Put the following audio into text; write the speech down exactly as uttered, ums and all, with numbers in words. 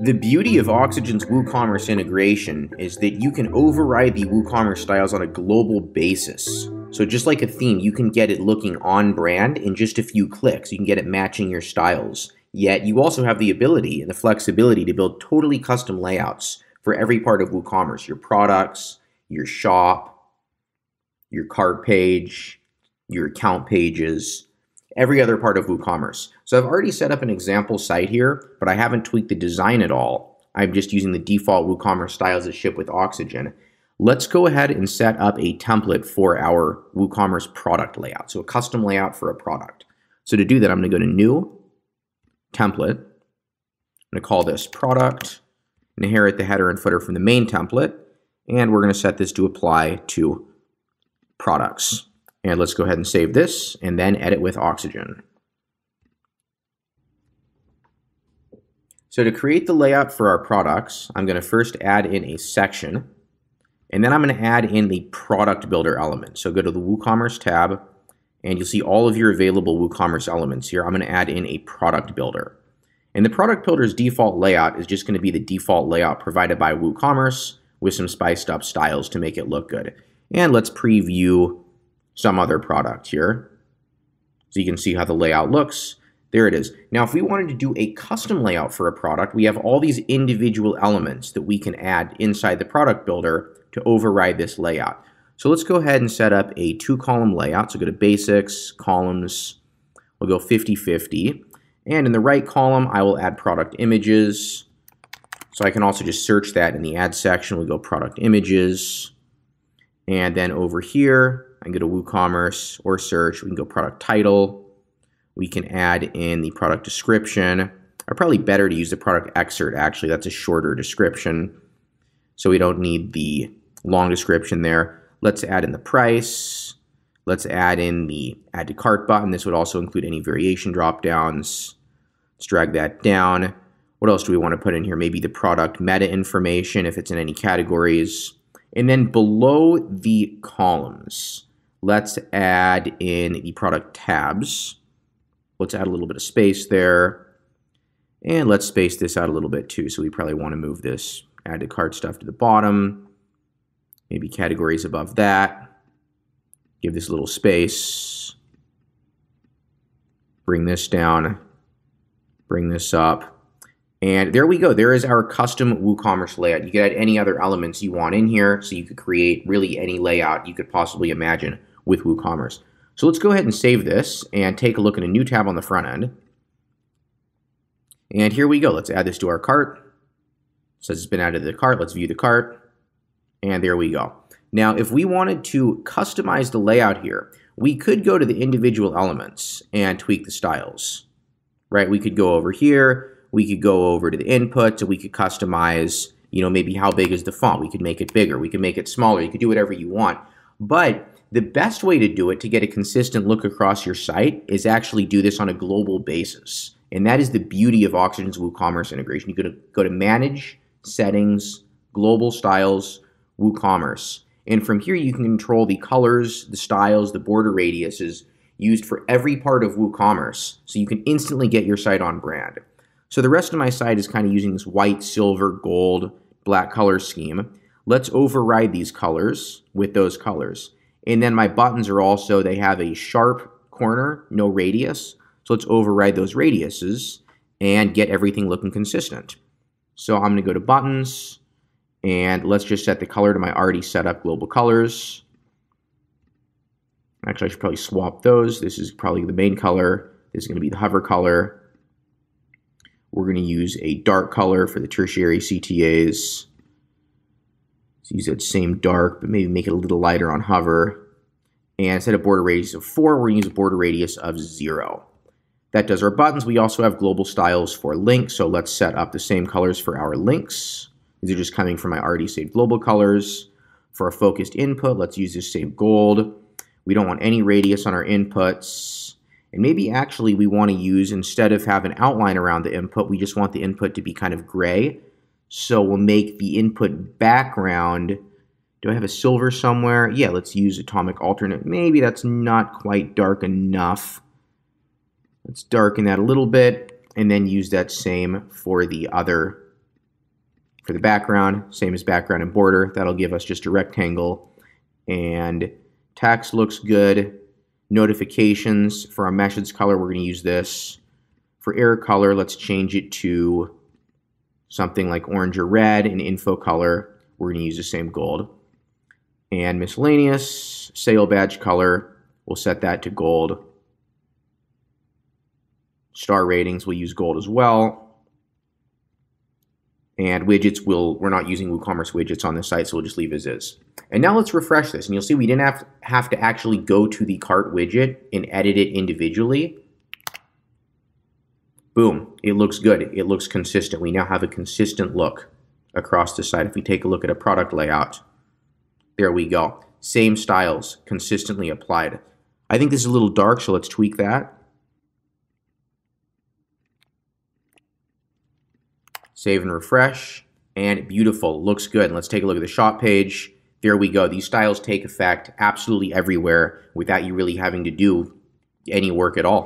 The beauty of Oxygen's WooCommerce integration is that you can override the WooCommerce styles on a global basis. So just like a theme, you can get it looking on brand in just a few clicks. You can get it matching your styles. Yet you also have the ability and the flexibility to build totally custom layouts for every part of WooCommerce, your products, your shop, your cart page, your account pages, every other part of WooCommerce. So I've already set up an example site here, but I haven't tweaked the design at all. I'm just using the default WooCommerce styles that ship with Oxygen. Let's go ahead and set up a template for our WooCommerce product layout. So a custom layout for a product. So to do that, I'm going to go to New, Template. I'm going to call this Product, inherit the header and footer from the main template, and we're going to set this to apply to products. And let's go ahead and save this and then edit with Oxygen. So to create the layout for our products, I'm going to first add in a section, and then I'm going to add in the product builder element. So go to the WooCommerce tab and you'll see all of your available WooCommerce elements here. I'm going to add in a product builder. And the product builder's default layout is just going to be the default layout provided by WooCommerce with some spiced up styles to make it look good. And let's preview some other product here. So you can see how the layout looks. There it is. Now, if we wanted to do a custom layout for a product, we have all these individual elements that we can add inside the product builder to override this layout. So let's go ahead and set up a two column layout. So go to basics, columns, we'll go fifty fifty. And in the right column, I will add product images. So I can also just search that in the add section. We'll go product images. And then over here, I can go to WooCommerce or search. We can go product title. We can add in the product description. Or probably better to use the product excerpt, actually. That's a shorter description. So we don't need the long description there. Let's add in the price. Let's add in the add to cart button. This would also include any variation drop downs. Let's drag that down. What else do we want to put in here? Maybe the product meta information if it's in any categories. And then below the columns, let's add in the product tabs. Let's add a little bit of space there. And let's space this out a little bit too. So we probably want to move this add to cart stuff to the bottom. Maybe categories above that. Give this a little space. Bring this down. Bring this up. And there we go. There is our custom WooCommerce layout. You could add any other elements you want in here, so you could create really any layout you could possibly imagine with WooCommerce. So let's go ahead and save this and take a look at a new tab on the front end. And here we go. Let's add this to our cart. It says it's been added to the cart. Let's view the cart. And there we go. Now, if we wanted to customize the layout here, we could go to the individual elements and tweak the styles, right? We could go over here. We could go over to the input, so we could customize, you know, maybe how big is the font. We could make it bigger. We could make it smaller. You could do whatever you want. But the best way to do it to get a consistent look across your site is actually do this on a global basis. And that is the beauty of Oxygen's WooCommerce integration. You could go to Manage, Settings, Global Styles, WooCommerce. And from here, you can control the colors, the styles, the border radiuses used for every part of WooCommerce. So you can instantly get your site on brand. So the rest of my site is kind of using this white, silver, gold, black color scheme. Let's override these colors with those colors. And then my buttons are also, they have a sharp corner, no radius. So let's override those radiuses and get everything looking consistent. So I'm going to go to buttons and let's just set the color to my already set up global colors. Actually, I should probably swap those. This is probably the main color. This is going to be the hover color. We're going to use a dark color for the tertiary C T As. Let's use that same dark, but maybe make it a little lighter on hover. And instead of border radius of four, we're going to use a border radius of zero. That does our buttons. We also have global styles for links, so let's set up the same colors for our links. These are just coming from my already saved global colors. For our focused input, let's use this same gold. We don't want any radius on our inputs. And maybe actually we want to use, instead of have an outline around the input, we just want the input to be kind of gray. So we'll make the input background. Do I have a silver somewhere? Yeah, let's use atomic alternate. Maybe that's not quite dark enough. Let's darken that a little bit. and then use that same for the other, for the background, same as background and border. That'll give us just a rectangle. And text looks good. Notifications, for our message color, we're going to use this. For error color, let's change it to something like orange or red. And info color, we're going to use the same gold. And miscellaneous, sale badge color, we'll set that to gold. Star ratings, we'll use gold as well. And widgets, we'll, we're not using WooCommerce widgets on this site, so we'll just leave as is. And now let's refresh this, and you'll see we didn't have, have to actually go to the cart widget and edit it individually. Boom, it looks good. It looks consistent. We now have a consistent look across the site. If we take a look at a product layout, there we go. Same styles, consistently applied. I think this is a little dark, so let's tweak that. Save and refresh, and beautiful, looks good. Let's take a look at the shop page. There we go. These styles take effect absolutely everywhere without you really having to do any work at all.